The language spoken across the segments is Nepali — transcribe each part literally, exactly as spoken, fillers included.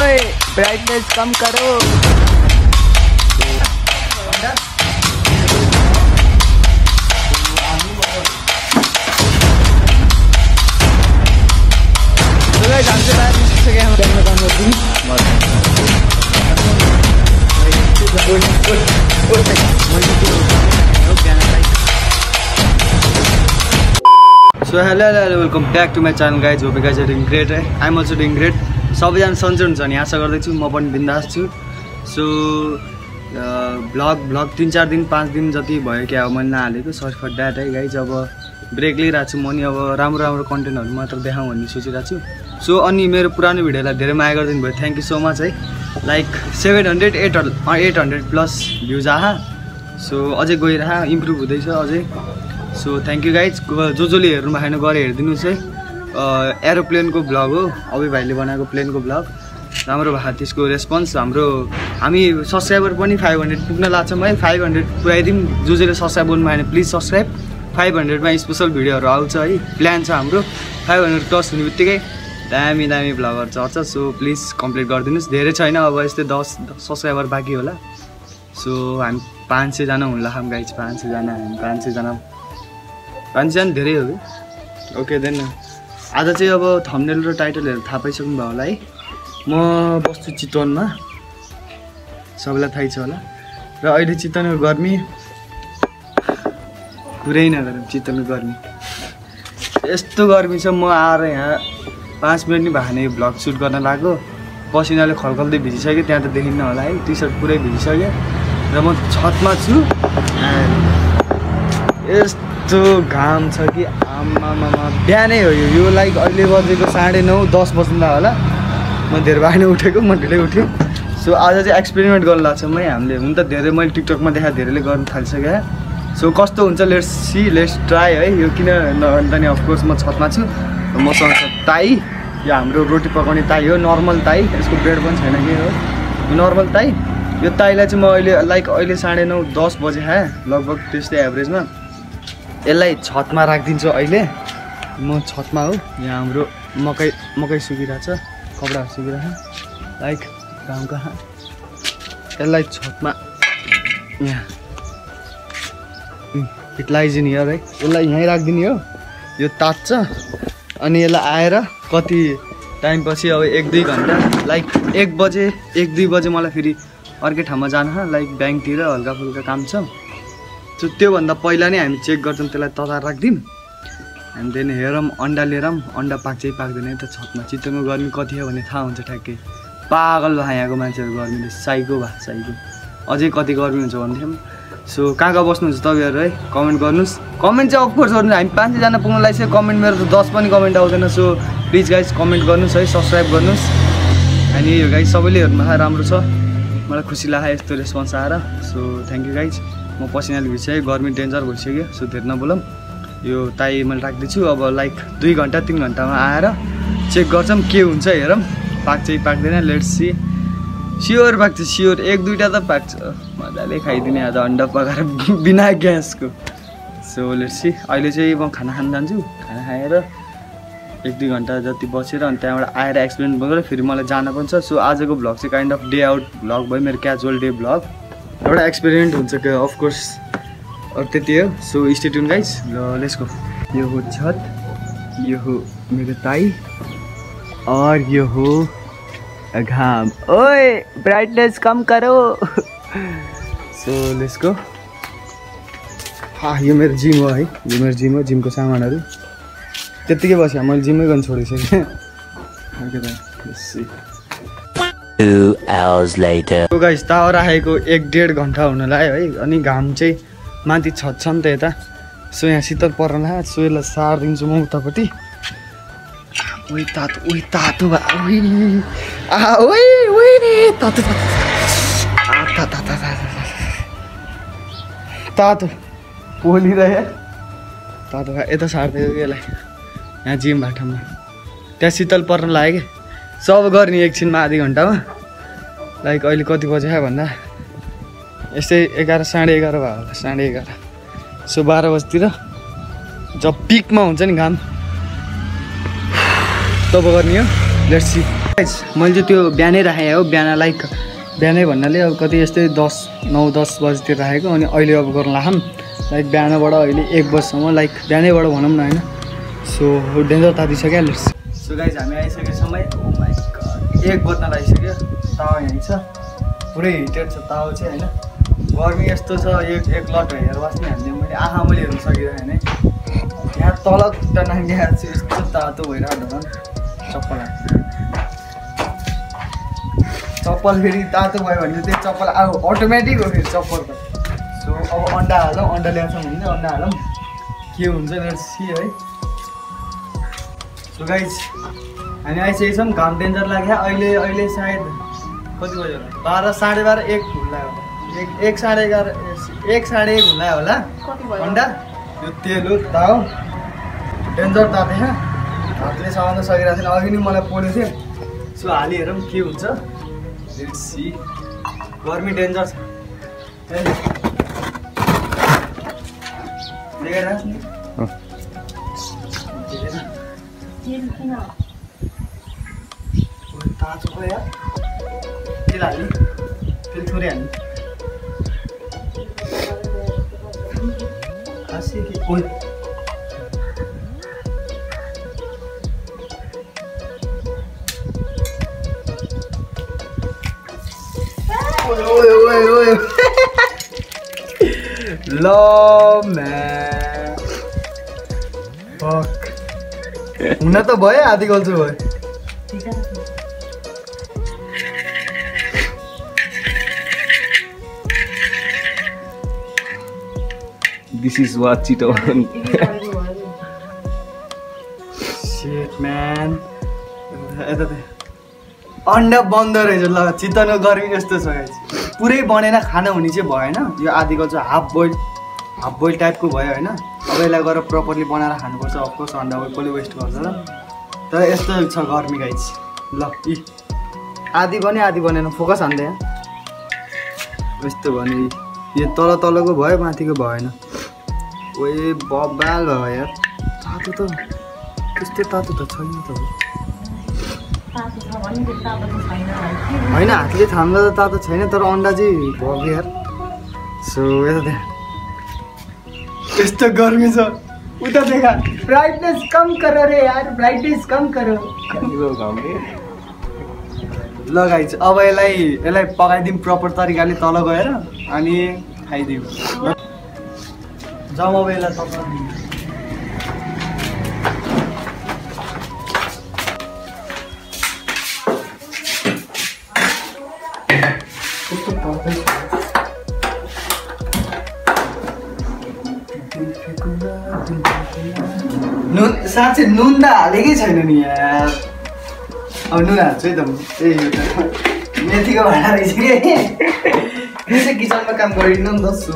पे ब्राइटनेस कम करो। So hello hello welcome back to my channel guys, hope you guys are doing great. I am also doing great. सबैजना सन्चै हुन्छ नि आशा गर्दैछु, म पनि बिन्दास छु। सो ब्लग ब्लग तीन चार दिन पाँच दिन जति भयो क्या अब मैले नहालेको सर्च फर ड्याट है गाइज। अब ब्रेक लिइरहेको छु म नि, अब राम्रो राम्रो कन्टेन्टहरु मात्र देखाउँ भन्ने सोचिरहेको छु। सो अनि मेरो पुरानो भिडियोलाई धेरै माया गरिदिनु भयो, थ्यांक यू सो मच है। Like seven hundred eight eight hundred plus views आहा। सो अझै गइरहा, इम्प्रुभ हुँदैछ अझै। So thank you guys. जो जोले हेर्नु भएको छैन गरे हेरिदिनुस् है। एरोप्लेन को ब्लग हो, अभि भाइले बनाएको प्लेन को ब्लग राम्रो भा। त्यसको रेस्पोन्स हाम्रो, हामी सब्सक्राइबर पनि फाइभ हंड्रेड पुग्न लाग्छौं है। फाइभ हंड्रेड पुराइदिम। जो जोले सब्सक्राइब गर्नु भएन प्लिज सब्सक्राइब। फाइभ हंड्रेड में स्पेशल भिडियोहरु आउँछ है, प्लान छ हाम्रो। फाइभ हंड्रेड क्रस हुनेबित्तिकै दामी दामी ब्लगर चर्छ। सो प्लिज कम्प्लिट गरिदिनुस्, धेरै छैन अब यस्तै दस सब्सक्राइबर बाँकी होला। सो हामी पाँच सौ जना हुन लाग्छौं गाइज, पाँच सौ जना हामी पाँच सौ जना पाँच सौ जना धेरै हो। ओके देन आज चाहिँ अब थम्बनेल र टाइटलहरु थाहा पाइसक्नु भयो होला है। म बस्छु चितवनमा, सबैलाई थाहै छ होला। र अहिले चितवनको गर्मी पुरै नगरौँ, चितवनको गर्मी यस्तो गर्मी छ। म आएर यहाँ पाँच मिनट नि भए नि भ्लग सुट गर्न लाग्यो, पसिनाले खलखल्दै भिजिसक्यो। त्यहाँ त देखिन्न होला है, टी सर्ट पुरै भिजिसक्यो। र म छतमा छु, यस्तो घाम छ कि आमामा। बिहानै हो यो, लाइक अहिले बजेको साढे नौ दस बज्दा होला। म धेरै बाहिर उठेको, म ढिलै उठेँ। सो आज चाहिँ एक्सपेरिमेन्ट गर्न लाग्छ मै हामीले। हुन त धेरै मैले टिकटकमा देखा धेरैले गर्न थालिसकेँ। सो कस्तो हुन्छ लेट्स सी, लेट्स ट्राई है। यो किन नभन्दा नि अफकोर्स म छतमा छु। मसँग छ ताई, यो हाम्रो रोटी पकाउने ताई हो, नर्मल ताई। यसको ब्रेड पनि छैन कि हो, नर्मल ताई। यो ताईलाई चाहिँ म अहिले लाइक अहिले साढे नौ दस बजे खाएँ लगभग, त्यस्तै एभरेजमा। यसलाई छतमा राखिदिन्छु अहिले। म छतमा हो, यहाँ हाम्रो मकै मकै सुकिरहेछ, कपडाहरू सुकिरहेछ लाइक गाउँका। यसलाई छतमा यहाँ फिटलाइजिने है, यसलाई यहीँ राखिदिने हो। यो तात्छ अनि यसलाई आएर कति टाइमपछि अब एक दुई घन्टा लाइक एक बजे एक दुई बजे मलाई फेरि अर्कै ठाउँमा जानु छ, लाइक ब्याङ्कतिर हल्का फुल्का काम छ। सो त्योभन्दा पहिला नै हामी चेक गर्छौँ, त्यसलाई तताएर राखिदिउँ। एन्ड देन हेरौँ, अन्डा लिएर अन्डा पाक्छ पाक्दैन त। छतमा चितवनमा गर्मी कति हो भने थाहा हुन्छ ठ्याक्कै। पागल भयो यहाँको मान्छेहरू गर्मीले, साइको भा साइको। अझै कति गर्मी हुन्छ भन्थ्यौँ। सो कहाँ कहाँ बस्नुहुन्छ तपाईँहरू है, कमेन्ट गर्नुहोस्। कमेन्ट चाहिँ अफकोर्स गर्नु, हामी पाँच सौजना पुग्नु लागि चाहिँ कमेन्ट मेरो त दस पनि कमेन्ट आउँदैन। सो प्लिज गाइज कमेन्ट गर्नुहोस् है, सब्सक्राइब गर्नुहोस्। अनि यो गाइज सबैले हेर्नु आए राम्रो छ, मलाई खुसी लाग्यो यस्तो रेस्पोन्स आएर। So thank you guys. म पर्सनली भइसक्यो, गर्मी डेन्जर भइसक्यो। सो धेरै नबोलौँ, यो ताई मैले राख्दैछु। अब लाइक दुई घन्टा तीन घन्टामा आएर चेक गर्छौँ के हुन्छ, हेरौँ पाक्छ कि पाक्दैन। लेट्स सी, स्योर पाक्छ स्योर, एक दुईवटा त पाक्छ। मजाले खाइदिने आज अन्डा पकाएर बिना ग्यासको। सो लेट्स सी, अहिले चाहिँ म खाना खान जान्छु। खाना खाएर एक दुई घन्टा जति बसेर अनि त्यहाँबाट आएर एक्सपेरिमेन्ट गरेर फेरि मलाई जानु पनि छ। सो आजको भ्लग चाहिँ kind of day out vlog भयो मेरो, क्याजुअल डे भ्लग। एउटा एक्सपेरिमेन्ट हुन्छ क्या अफकोर्स, अरू त्यति हो। सो स्टे ट्युन गाइज, र लेट्स गो। यो हो छत, यो हो मेरो ताई, और यो हो घाम। ओए ब्राइटनेस कम करो। So let's go. हा यो मेरो जिम हो है, यो मेरो जिम हो। जिमको सामानहरू त्यत्तिकै बस्यो, मैले जिमै गर्न छोडिसकेँ। ओके त Two hours later. So guys, तावा राखेको एक डेढ़ घंटा होना लगे हाई। अनि घाम चाहिँ माथि छत छ नि त यता। सो यहाँ शीतल पर्न लाग्यो। सो यसलाई सार्दिन्छु म उतापट्टि। ओइ तातो ओइ तातो भा, ओइ आ ओइ ओइ रे तातो तातो तातो तातो पोलिरहे तातो भा। यता सार्दै यसलाई यहाँ जिम भाटामा, त्यहाँ शीतल पर्न लाग्यो के। सब गर्ने एकछिनमा आधी घन्टामा। लाइक अहिले कति बजे आयो भन्दा यस्तै एघार साढे एघार भयो होला, साढे एघार। सो बाह्र बजीतिर जब पिकमा हुन्छ नि घाम तब गर्ने हो। Let's see. मैले त्यो बिहानै राखेँ हो, बिहान लाइक बिहानै भन्नाले अब कति यस्तै दस नौ दस बजीतिर राखेको। अनि अहिले अब गर्न लाखौँ लाइक बिहानबाट अहिले एक बजीसम्म लाइक बिहानैबाट भनौँ न होइन। सो डेन्जर तातिसक्यो। सो गाइज हामी आइसकेछौँ है, एक बज्न लागिसक्यो। ताव यहीँ छ, पुरै हिटेड छ ताव चाहिँ होइन। गर्मी यस्तो छ एक एक लट हेरेर बस्ने हामीले मैले आँखा मैले हेर्नु सकिरहेको होइन। यहाँ तल टनाङ चाहिँ यस्तो तातो भइरहेको झन् चप्पल चप्पल फेरि तातो भयो भने त्यो चप्पल अब अटोमेटिक हो फेरि चप्पल त। सो अब अन्डा हालौँ, अन्डा ल्याउँछौँ भने अन्डा हालौँ के हुन्छ सी है। सो गाइज हामी आइसकेछौँ, घाम डेन्जर लाग्यो। अहिले अहिले सायद कति बजे होला, बाह्र साढे बाह्र एक हुँदा होला, एक एक साढे एघार एक साढे एक हुँदा होला। अन्डा यो तेल हो ताउ डेन्जर ताते यहाँ हातले समाउन सकिरहेको छैन, अघि नै मलाई पोलेको थियो। सो हाली हेरौँ के हुन्छ, लेट्स सी। गर्मी डेन्जर छ तातो भयो, तेल हाल्ने तेल थोरै हाल्ने खासै के कोही Love man. Fuck. हुन त भयो आधी गल्छु भयो। This is what Chitwan. Shit man. अन्डा बन्द रहेछ ल, चितवन गर्मी जस्तो छ गाइस। पुरै बनेन खाना हुने चाहिँ भएन, यो आधीको चाहिँ हाफ बोइल हाफ बोइल टाइपको भयो होइन। अब यसलाई गएर प्रपरली बनाएर खानुपर्छ। अफकोर्स अन्डा कसले वेस्ट गर्छ र, तर यस्तो छ गर्मी गाइस। ल यी आधी बन्यो आधी बनेन, फोकस हान्दै यस्तो भने यो तल तलको भयो माथिको भएन। ओए बबाल भयो यार, तातो त त्यस्तो तातो त छैन त होइन, हातले थाम्दा त तातो छैन तर अन्डा चाहिँ भयो यार। सो यता त्यहाँ यस्तो गर्मी छ, उता देखा ब्राइटनेस कम गर रे यार, ब्राइटनेस कम गर। ल गाइज अब यसलाई यसलाई पकाइदिउँ प्रपर तरिकाले तल गएर, अनि खाइदिउँ। जाउँ अब यसलाई तपाईँ साँच्चै नुन त हालेकै छैन नि यार। अब नुन हाल्छु है त म, ए यो त मेथीको भाँडा रहेछ कि यो चाहिँ किचनमा काम गरिदिनु नि त। सो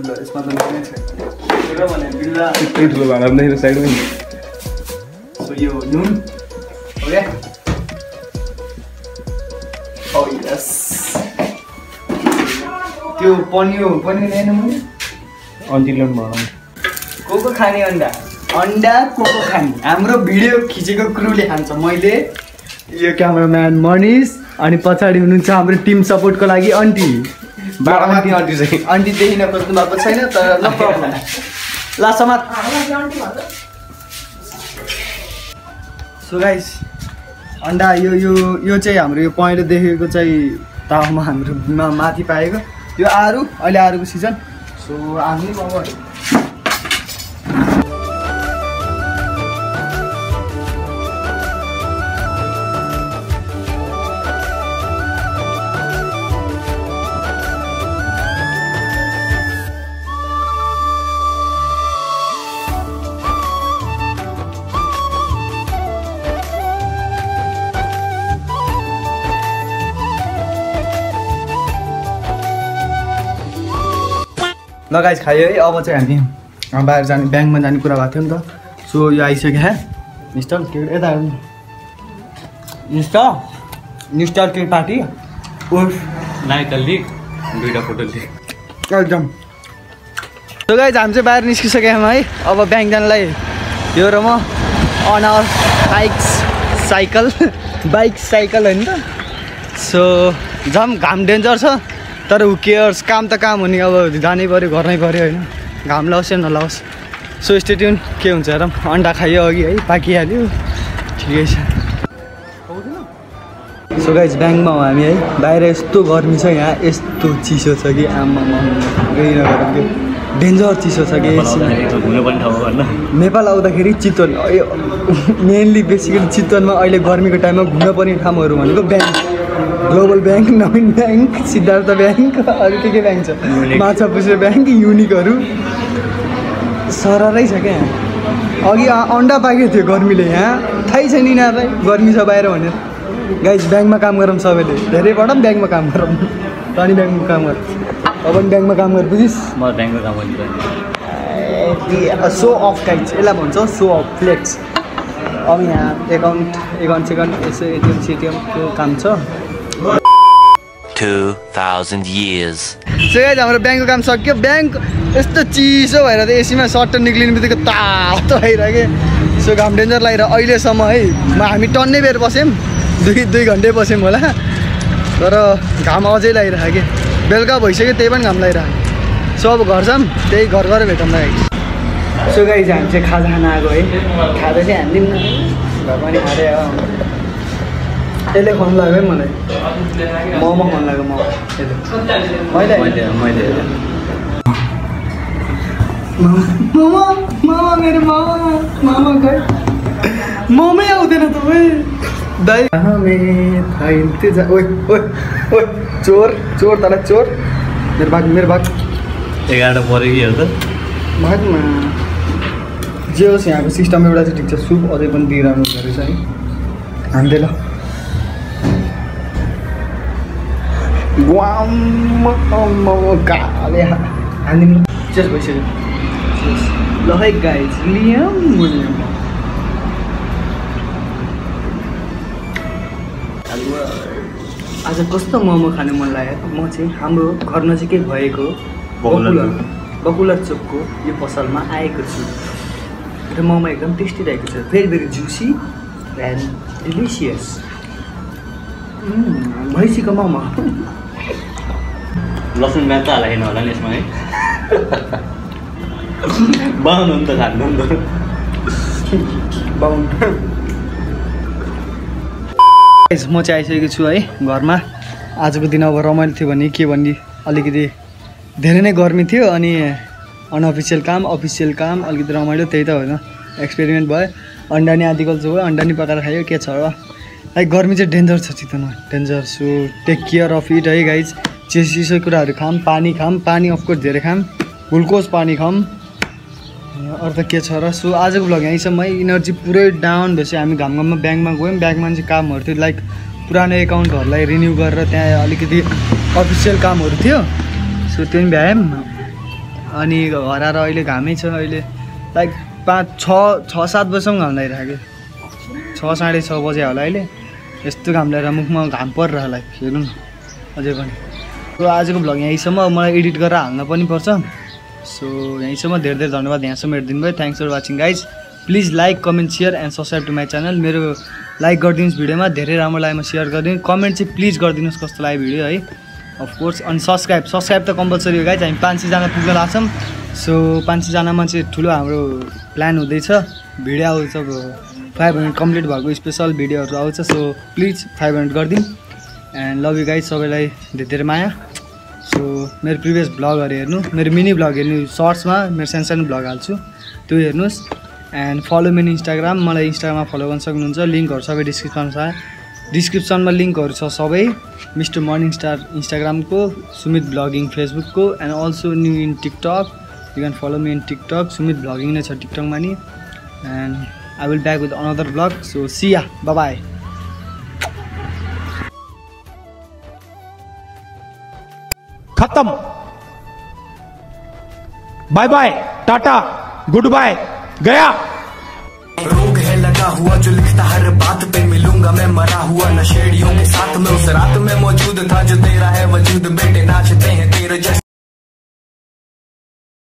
यसमा त नुनै छैन भने बिल्ला यत्रो ठुलो भाँडा पनि साइडमा। सो यो नुन ओके ओ यस, त्यो पनियो पनि ल्याएन मैले अन्तिलन बनाउनु। को को खाने अन्डा, अन्डा को को खाने? हाम्रो भिडियो खिचेको क्रुले खान्छ। मैले यो क्यामराम्यान मनिष, अनि पछाडि हुनुहुन्छ हाम्रो टिम सपोर्टको लागि आन्टी बाबामाथि आन्टी चाहिँ आन्टी देखिन खोज्नु भएको छैन तर नो प्रब्लम। ला समात। सो गाइस अन्डा यो यो यो चाहिँ हाम्रो यो पहिलो देखेको चाहिँ तावमा हाम्रो माथि पाएको यो आरू, अहिले आरूको सिजन। सो आमी अब लगाइज खायो है। अब चाहिँ हामी बाहिर जाने ब्याङ्कमा जाने कुरा भएको थियो नि त। सो यो आइसक्यो है मिस्टर के यता मिस्टर मिस्टर के पार्टी उर्फ नाइट लिग दुईवटा फोटो लिग एकदम। सो गाइज हामी चाहिँ बाहिर निस्किसक्यौँ है। अब ब्याङ्क जानलाई यो र म on our bikes cycle bike cycle है सो झम घाम डेन्जर छ तर हु केयर्स काम त काम हुने अब जानै पर्यो गर्नै पर्यो हैन घाम लाउस या नलाउस सो स्टे ट्युन के हुन्छ र अन्डा खायो अघि है पाकिहाल्यो ठिकै छ सो गाइस ब्याङ्कमा हो हामी है बाहिर यस्तो गर्मी छ यहाँ यस्तो चिसो छ कि आम्मा गइ नगरम के डेन्जर चिसो छ कि नेपाल आउँदाखेरि चितवन मेनली बेसिकली चितवनमा अहिले गर्मीको टाइममा घुम्न पर्ने ठाउँहरू भनेको ब्याङ्क ग्लोबल बैंक नवीन बैंक सिद्धार्थ बैंक अरु के के बैंक छ माछा पुछे बैंक युनिकहरु सररै छ के अघि अन्डा पाके थियो गर्मीले यहाँ थाहै छैन यिनीहरुलाई गर्मी छ बाहिर भनेर गाइस बैंकमा काम गरौँ सबैले धेरै बडम बैंकमा काम गरौँ तनी बैंकमा काम गर अब पनि बैंकमा काम गर बुझिस म बैंकमा काम गर्छु सो अफ गाइस एला भन्छ सो अफ फ्लेक्स अब यहाँ एकाउन्ट एकाउन्ट सेकेन्ड यसो एटिएम सिटिएम को काम छ two thousand years. So guys, our bank काम सक्यो bank यस्तो चिसो भएर त एसीमा सर्ट निक्लिने बित्तिकै तातो भइराके सो घाम डेन्जर लागिरा अहिलेसम्म है हामी टन्नै बेर बस्यौँ दुई दुई घन्टे बस्यौँ होला तर घाम अझै लागिराके बेलुका भइसक्यो त्यही पनि घाम लागिराके सो अब घर जाम त्यही घर गएर भेटौँला गाइस सो गाइस हामी चाहिँ खाजा खान आएको है खाजा चाहिँ हान्दिम न घरमा नि खादै हो त्यसले खान लाग्यो मलाई मोमो खान लाग्यो म मैले मैले मैले मोमो मोमो मेरो मोमो मोमो खै मोमै आउँदैन त ओइ दाइ हामी थाइ इन्तजार ओइ ओइ ओइ चोर चोर तला चोर मेरो भाग मेरो भाग एघार पऱ्यो कि हेर्दा भागमा जे होस् यहाँको सिस्टम एउटा चाहिँ ठिक छ सुप अझै पनि दिइरहनु हुँदो रहेछ है हान्दे ल चेस भइसक्यो ल है गाइस लियम आज कस्तो मोमो खानु मन लाग्यो म चाहिँ हाम्रो घर नजिकै भएको बकुलर बकुलर चोकको यो पसलमा आएको छु र मोमो एकदम टेस्टी रहेको छ very very juicy and delicious भैँसीको मोमो लसुन म्याच त हालेन होला नि यसमा है बाहुन त खानु बाहुन म चाहिँ आइसकेको छु है घरमा आजको दिन अब रमाइलो थियो भने के भन्ने अलिकति धेरै नै गर्मी थियो अनि अनअफिसियल काम अफिसियल काम अलिकति रमाइलो त्यही त होइन एक्सपेरिमेन्ट भयो अन्डा नि आदिकल्चर भयो अन्डा नि पकाएर खायो के छ र लाइक गर्मी चाहिँ डेन्जर छ चितवनमा danger so take care of it है गाइज चिसो चिसो कुराहरू खाऊँ पानी खाऊँ पानी अफकोर्स धेरै खाऊँ ग्लुकोज पानी खाऊँ अर्थ के छ र सो आजको भ्लग यहीँसम्म है इनर्जी पुरै डाउन भएपछि हामी घाम घाममा ब्याङ्कमा गयौँ ब्याङ्कमा चाहिँ कामहरू थियो लाइक पुरानो एकाउन्टहरूलाई रिन्यू गरेर त्यहाँ अलिकति अफिसियल कामहरू थियो सो त्यो पनि भ्यायौँ अनि घर आएर अहिले घामै छ अहिले लाइक पाँच छ छ सात बजीसम्म घाम लागिरहेको छ साढे छ बजे होला अहिले यस्तो घाम लगाएर मुखमा घाम परिरहेको लाइक हेरौँ अझै पनि सो आजको भ्लग यहीँसम्म मलाई एडिट गरेर हाल्न पनि पर्छ सो यहीँसम्म धेरै धेरै धन्यवाद यहाँसम्म हेरिदिनु भयो thanks for watching guys please like comment share and subscribe to my channel मेरो लाइक गरिदिनुहोस् भिडियोमा धेरै राम्रो लाग्यो सेयर गरिदिनु कमेन्ट चाहिँ प्लिज गरिदिनुहोस् कस्तो लाग्यो भिडियो है अफकोर्स अनि सब्सक्राइब सब्सक्राइब त कम्पलसरी हो गाइज हामी पाँच सयजना पुग्न लाग्छौँ सो पाँच सयजना मान्छे ठुलो हाम्रो प्लान हुँदैछ भिडियो आउँछ फाइभ हन्ड्रेड कम्प्लिट भएको स्पेसल भिडियोहरू आउँछ सो प्लिज फाइभ हन्ड्रेड गरिदिउँ एन्ड लभ यु गाइज सबैलाई धेरै धेरै माया सो मेरो प्रिभियस ब्लगहरू हेर्नु मेरो मिनी ब्लग हेर्नु सर्ट्समा मेरो सानसानो ब्लग हाल्छु त्यो हेर्नुहोस् एन्ड फलो मेरो इन्स्टाग्राम मलाई इन्स्टाग्राममा फलो गर्न सक्नुहुन्छ लिङ्कहरू सबै डिस्क्रिप्सनमा छ डिस्क्रिप्सनमा लिङ्कहरू छ सबै मिस्टर मर्निङ स्टार इन्स्टाग्रामको सुमित भ्लगिङ फेसबुकको and also new in TikTok you can follow me in TikTok Sumit vlogging नै छ टिकटकमा नि and I will back with another blog so सिया बाबाई। खत्म bye bye tata good bye गया रोग है लगा हुआ जो लिखता हर बात पे मिलूंगा मैं मरा हुआ नशेड़ियों के साथ में उस रात में मौजूद था जो तेरा है वजूद बेटे नाचते हैं तेरे जैसे